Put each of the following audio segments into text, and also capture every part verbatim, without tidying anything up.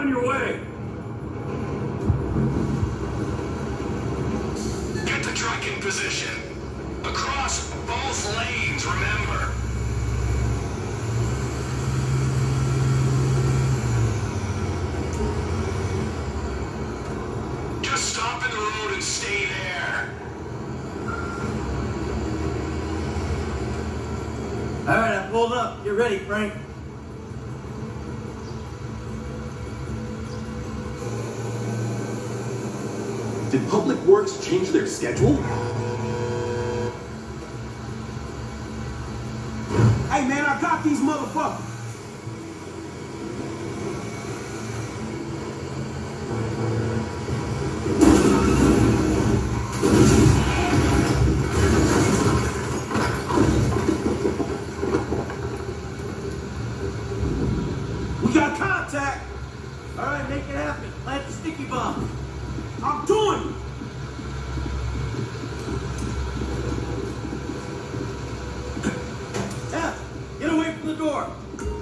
on your way. Get the truck in position. Across both lanes, remember. Just stop in the road and stay there. All right, I pulled up. You're ready, Frank. Did Public Works change their schedule? Hey man, I got these motherfuckers! We got contact! Alright, make it happen. Plant the sticky bomb. I'm doing it! Yeah, get away from the door.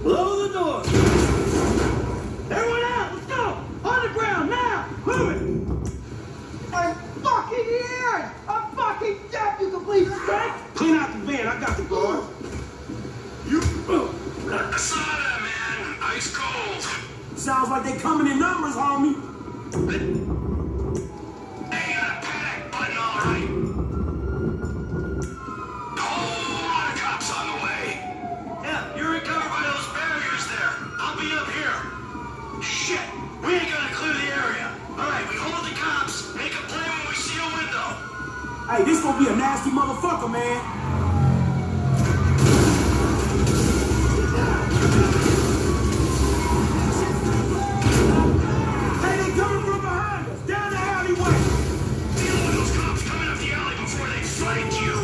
Blow the door. Everyone out, let's go! On the ground, now! Move it! I'm fucking here! I'm fucking dead, you complete strike! Clean out the van, I got the door. You... Let the soda, man. Ice cold. Sounds like they coming in numbers, homie. Hey, this gonna be a nasty motherfucker, man. Hey, they coming from behind us, down the alleyway. Deal with those cops coming up the alley before they fight you.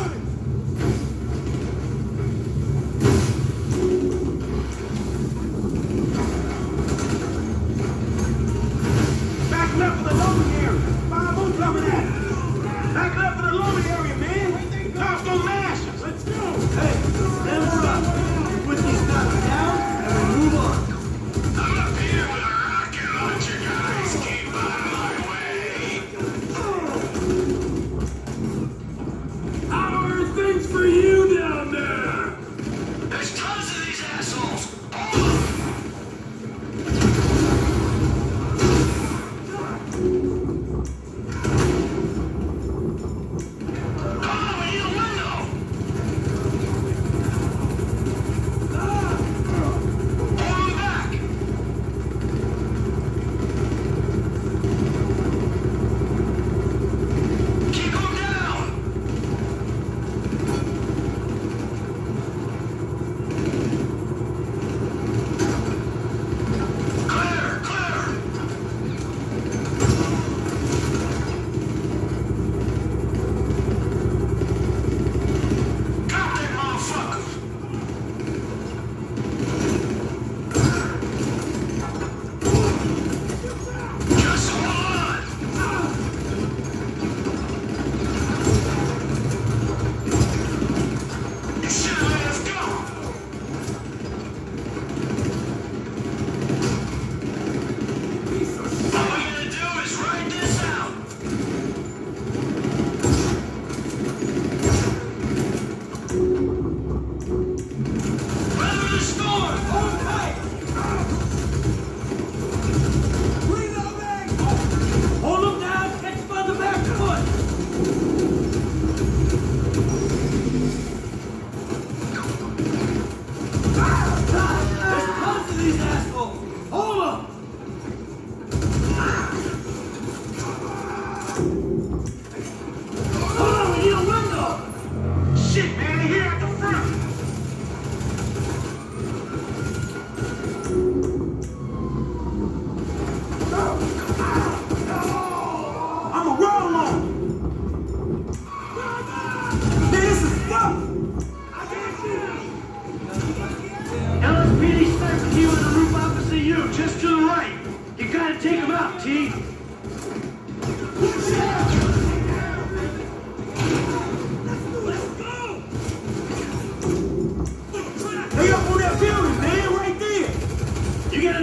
Back left for the loading area. Five on coming at us. Back left.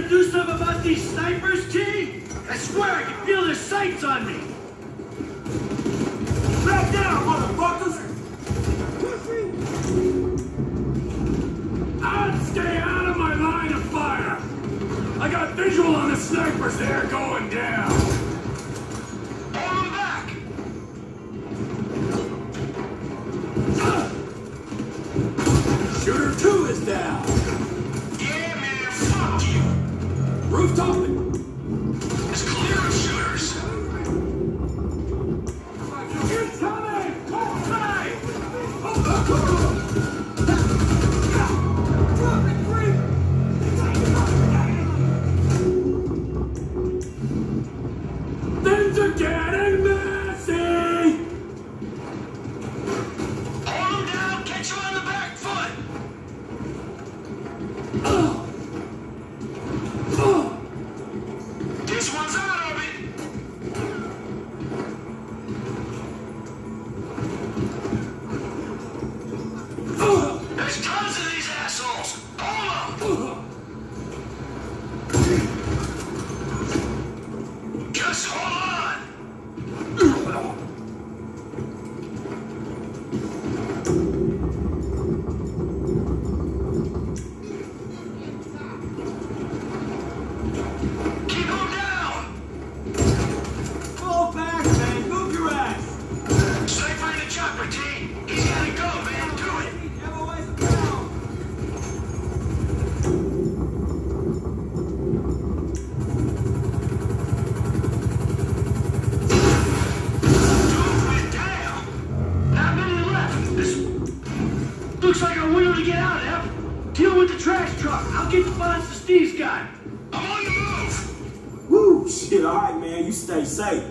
Do do something about these snipers, T? I swear I can feel their sights on me! Back down, motherfuckers! I'd stay out of my line of fire! I got visual on the snipers, they're going down! Hold them back! Uh. Shooter two is down! Yeah, man, fuck you! Rooftop! Stay safe.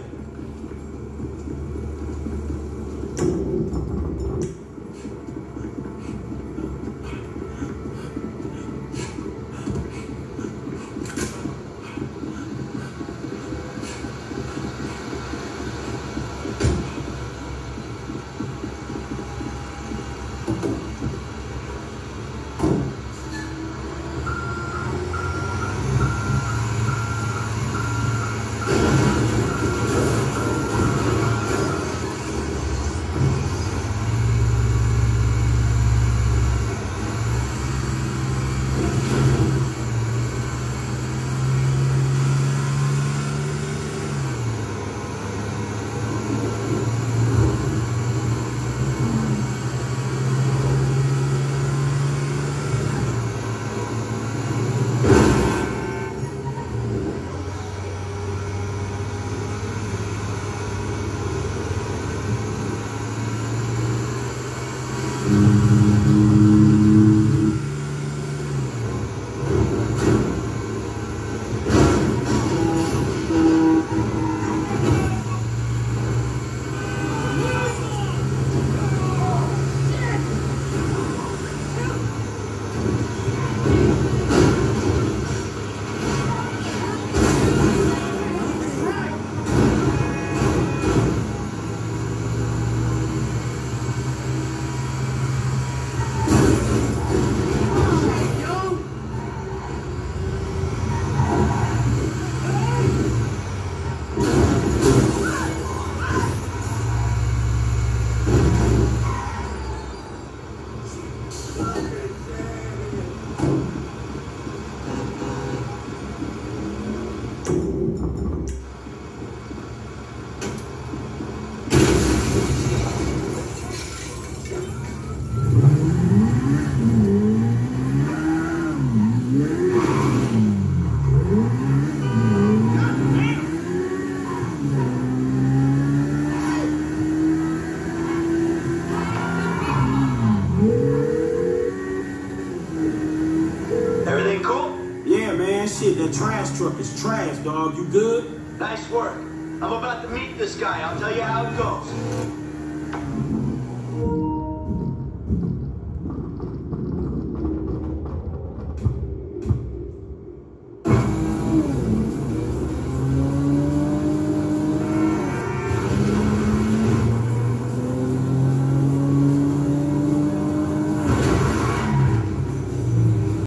Trash truck is trash, dog. You good? Nice work. I'm about to meet this guy. I'll tell you how it goes.